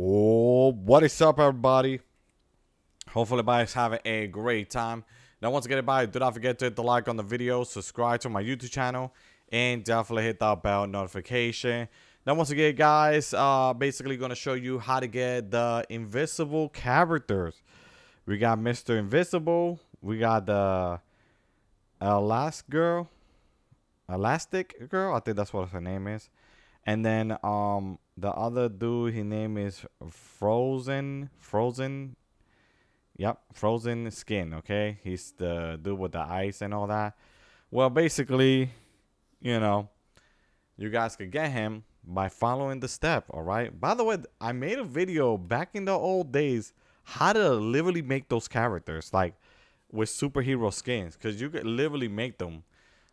Oh, what is up, everybody? Hopefully everybody's having a great time. Now, once again, everybody, do not forget to hit the like on the video, subscribe to my YouTube channel, and definitely hit that bell notification. Now, once again, guys, basically going to show you how to get the invisible characters. We got Mr. Invisible. We got the Elastigirl, I think that's what her name is. And then the other dude, his name is Frozen. Yep, Frozen Skin, okay? He's the dude with the ice and all that. Well, basically, you know, you guys could get him by following the step, all right? By the way, I made a video back in the old days how to literally make those characters, like with superhero skins, because you could literally make them.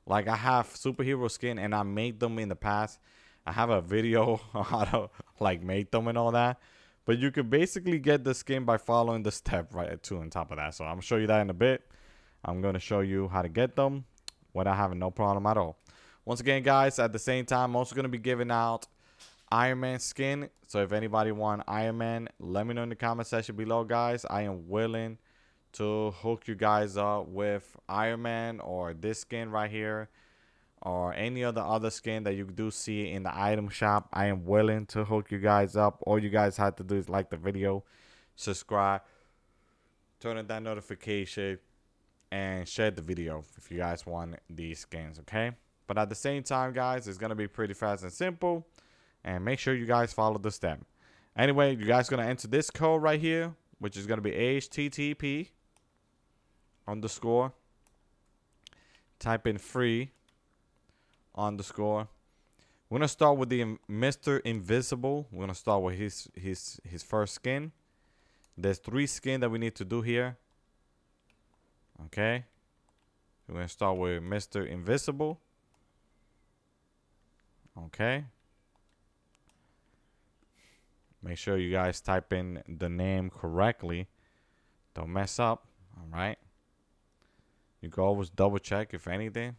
Like, I have superhero skin and I made them in the past. I have a video on how to, like, make them and all that. But you could basically get the skin by following the step right to on top of that. So I'm going to show you that in a bit. I'm going to show you how to get them without having no problem at all. Once again, guys, at the same time, I'm also going to be giving out Iron Man skin. So if anybody want Iron Man, let me know in the comment section below, guys. I am willing to hook you guys up with Iron Man or this skin right here, or any other skin that you do see in the item shop. I am willing to hook you guys up. All you guys have to do is like the video, subscribe, turn on that notification, and share the video if you guys want these skins, okay? But at the same time, guys, it's going to be pretty fast and simple. And make sure you guys follow the step. Anyway, you guys going to enter this code right here, which is going to be http:// type in free_. We're gonna start with the Mr. Invisible. We're gonna start with his first skin. There's 3 skins that we need to do here, okay? We're gonna start with Mr. Invisible, okay? Make sure you guys type in the name correctly, don't mess up, all right? You can always double check if anything,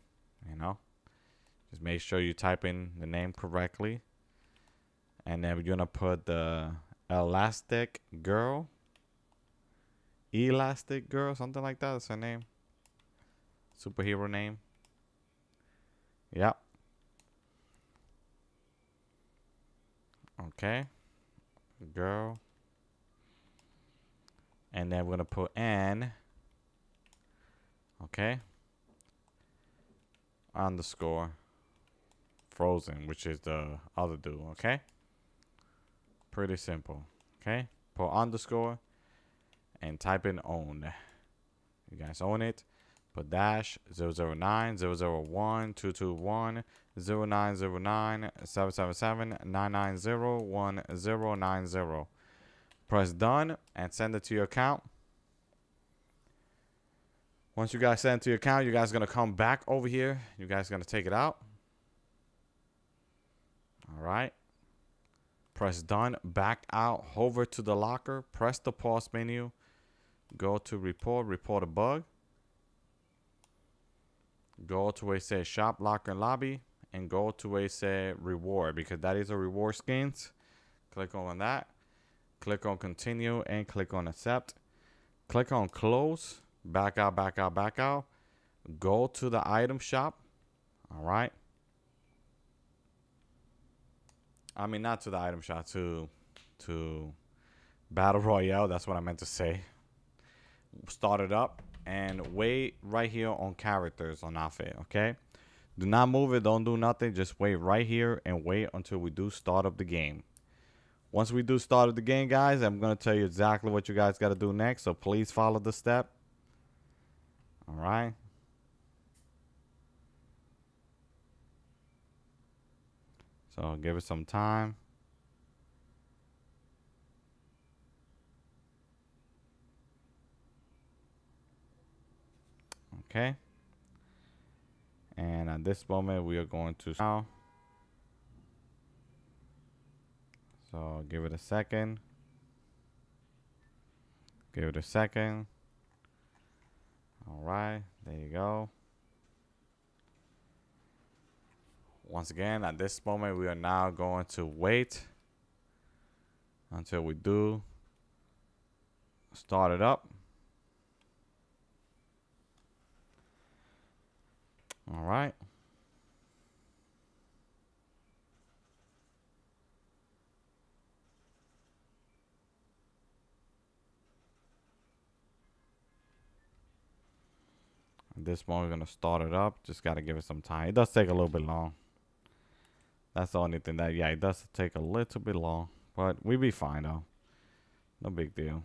you know. Just make sure you type in the name correctly. And then we're going to put the Elastigirl, something like that. That's her name. Superhero name. Yep. Okay. Girl. And then we're going to put N. Okay. _ Frozen, which is the other dude, okay? Pretty simple, okay? Put _ and type in own. You guys own it. Put dash 009 001 221 0909 777 990 1090. Press done and send it to your account. Once you guys send it to your account, you guys are going to come back over here. You guys are going to take it out. All right. Press done. Back out. Hover to the locker. Press the pause menu. Go to report. Report a bug. Go to where it says shop, locker, and lobby. And go to where it says reward, because that is a reward skins. Click on that. Click on continue and click on accept. Click on close. Back out, back out, back out. Go to the item shop. All right. I mean, not to the item shop, to Battle Royale. That's what I meant to say. Start it up and wait right here on characters on outfit. Okay. Do not move it. Don't do nothing. Just wait right here and wait until we do start up the game. Once we do start up the game, guys, I'm going to tell you exactly what you guys got to do next. So please follow the step. All right. So give it some time. Okay. And at this moment, we are going to now. So give it a second. Give it a second. All right, there you go. Once again, at this moment, we are now going to wait until we do start it up. All right. At this one, we're going to start it up. Just got to give it some time. It does take a little bit long. That's the only thing that, yeah, it does take a little bit long. But we'll be fine, though. No big deal.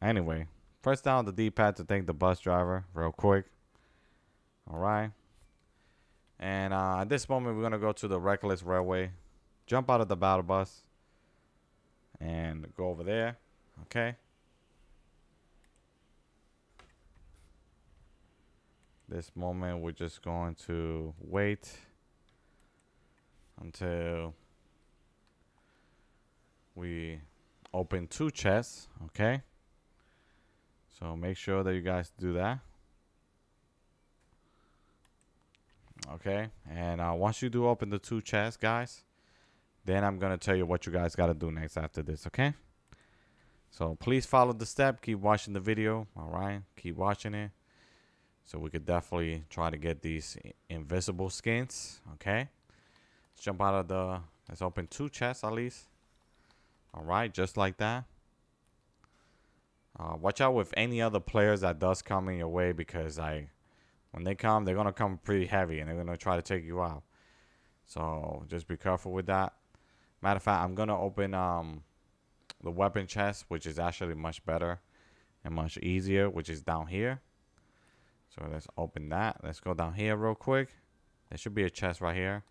Anyway, press down the D-pad to thank the bus driver real quick. All right. And at this moment, we're going to go to the Reckless Railway. Jump out of the battle bus. And go over there. Okay. This moment, we're just going to wait until we open 2 chests, okay? So make sure that you guys do that. Okay, and once you do open the 2 chests, guys, then I'm going to tell you what you guys got to do next after this, okay? So please follow the step. Keep watching the video, all right? Keep watching it. So we could definitely try to get these invisible skins. Okay. Let's jump out of the... Let's open 2 chests at least. Alright. Just like that. Watch out with any other players that does come in your way. Because like, when they come, they're going to come pretty heavy. And they're going to try to take you out. So just be careful with that. Matter of fact, I'm going to open the weapon chest. Which is actually much better. And much easier. Which is down here. So let's open that. Let's go down here real quick. There should be a chest right here.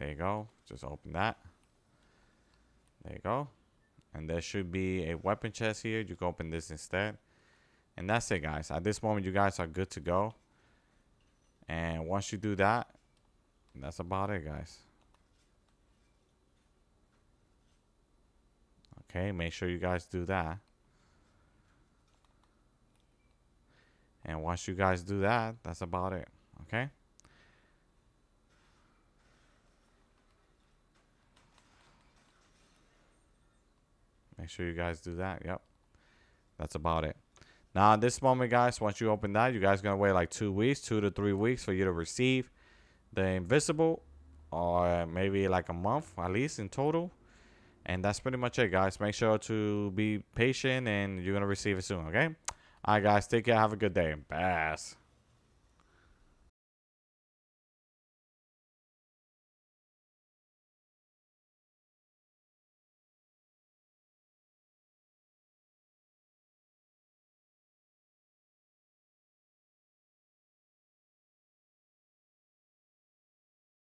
There you go. Just open that. There you go. And there should be a weapon chest here. You can open this instead. And that's it, guys. At this moment, you guys are good to go. And once you do that, that's about it, guys. Okay, make sure you guys do that. And once you guys do that, that's about it. Okay? Make sure you guys do that. Yep. That's about it. Now, at this moment, guys, once you open that, you guys are going to wait like 2 weeks, 2 to 3 weeks for you to receive the invisible. Or maybe like a month, at least, in total. And that's pretty much it, guys. Make sure to be patient, and you're going to receive it soon. Okay? All right, guys. Take care. Have a good day. Bass.